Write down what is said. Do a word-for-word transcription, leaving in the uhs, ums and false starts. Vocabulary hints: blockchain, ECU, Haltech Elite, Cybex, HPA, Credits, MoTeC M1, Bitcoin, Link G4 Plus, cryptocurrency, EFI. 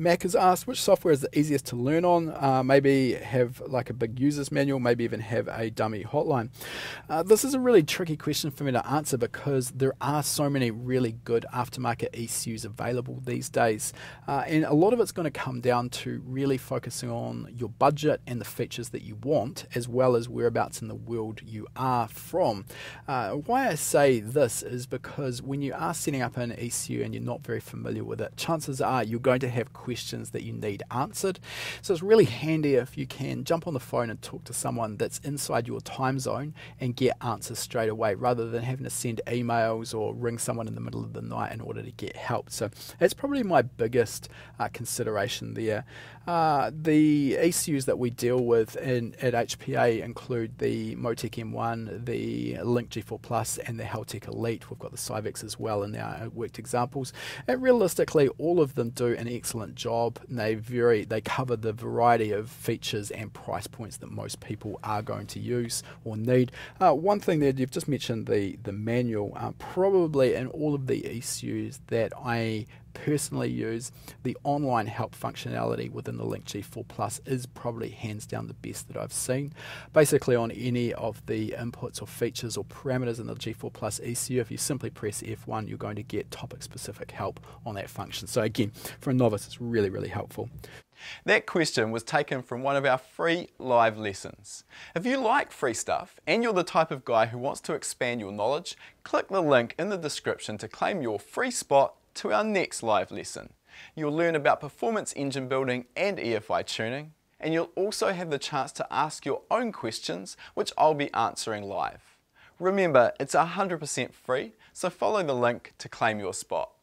Mac has asked, which software is the easiest to learn on? Uh, maybe have like a big user's manual, maybe even have a dummy hotline. Uh, this is a really tricky question for me to answer because there are so many really good aftermarket E C Us available these days. Uh, and a lot of it's going to come down to really focusing on your budget and the features that you want, as well as whereabouts in the world you are from. Uh, why I say this is because when you are setting up an E C U and you're not very familiar with it, chances are you're going to have questions that you need answered. So it's really handy if you can jump on the phone and talk to someone that's inside your time zone and get answers straight away, rather than having to send emails or ring someone in the middle of the night in order to get help. So that's probably my biggest uh, consideration there. Uh, the E C Us that we deal with in, at H P A include the MoTeC M one, the Link G four Plus and the Haltech Elite. We've got the Cybex as well in our worked examples. And realistically, all of them do an excellent job, and they vary, they cover the variety of features and price points that most people are going to use or need. Uh, one thing that you've just mentioned, the, the manual, uh, probably in all of the E C Us that I personally use, the online help functionality within the Link G four Plus is probably hands down the best that I've seen. Basically on any of the inputs or features or parameters in the G four Plus E C U, if you simply press F one, you're going to get topic specific help on that function. So again, for a novice, it's really, really helpful. That question was taken from one of our free live lessons. If you like free stuff and you're the type of guy who wants to expand your knowledge, click the link in the description to claim your free spot to our next live lesson. You'll learn about performance engine building and E F I tuning, and you'll also have the chance to ask your own questions, which I'll be answering live. Remember, it's one hundred percent free, so follow the link to claim your spot.